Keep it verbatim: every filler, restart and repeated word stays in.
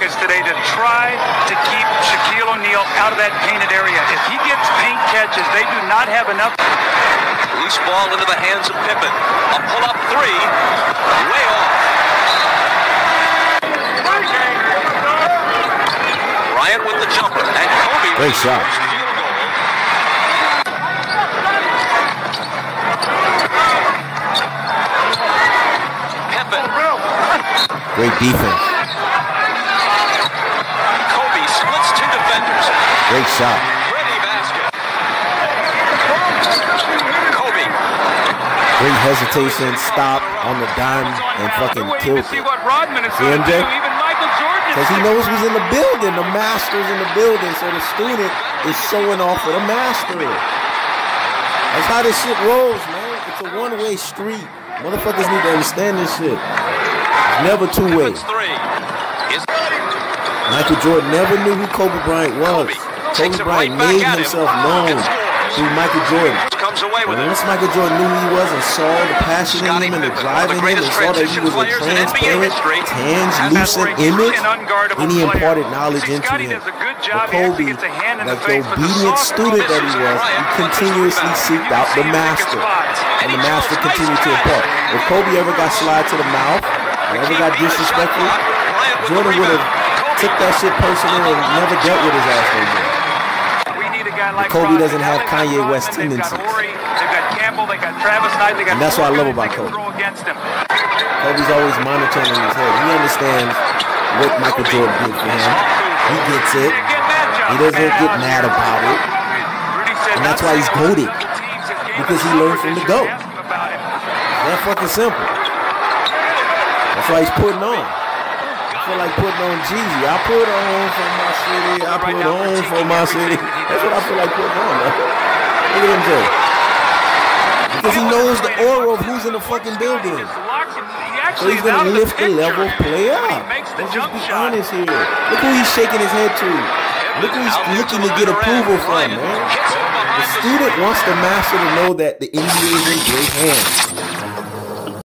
Americans today to try to keep Shaquille O'Neal out of that painted area. If he gets paint catches, they do not have enough. Loose ball into the hands of Pippen. A pull-up three. Way off. Bryant with the jumper. And Kobe. Great shot. Pippen. Great defense. Kobe splits two defenders. Great shot. Pretty basket. Kobe. Great hesitation, stop on the dime, and fucking killed it. See M J? Because he knows he's in the building. The master's in the building. So the student is showing off for the master. That's how this shit rolls, man. It's a one-way street. Motherfuckers need to understand this shit. Never two ways. Michael Jordan never knew who Kobe Bryant was. Kobe, Kobe Bryant right made himself him. known through Michael Jordan. Comes away with and once Michael Jordan knew who he was and saw the passion Scottie in him and the drive in him and saw that he was a transparent, translucent image, and he imparted knowledge See, into him. But Kobe, like the obedient student that he was, he continuously seeked out the master, and the master continued to impart. If Kobe ever got slide to the mouth, or ever got disrespectful, Jordan would have took that shit personally and never dealt with his ass no more. But Kobe doesn't have Kanye West tendencies. They've got Campbell, they've got Travis Knight, they've got and that's what I love about Kobe. Kobe's always monitoring his head. He understands what Michael Jordan did for him. He gets it. He doesn't get mad about it. And that's why he's goated. Because he learned from the GOAT. That's fucking simple. That's why he's putting on. I feel like putting on Jeezy. I put on for my city. I put right on for, for my city. That's what I feel like putting on, man. Look at him do. Because he knows the aura of who's in the fucking building. So he's going to lift the level play up. Let's just be honest here. Look who he's shaking his head to. Look who he's looking to get approval from, man. The student wants the master to know that the N B A is in great hands.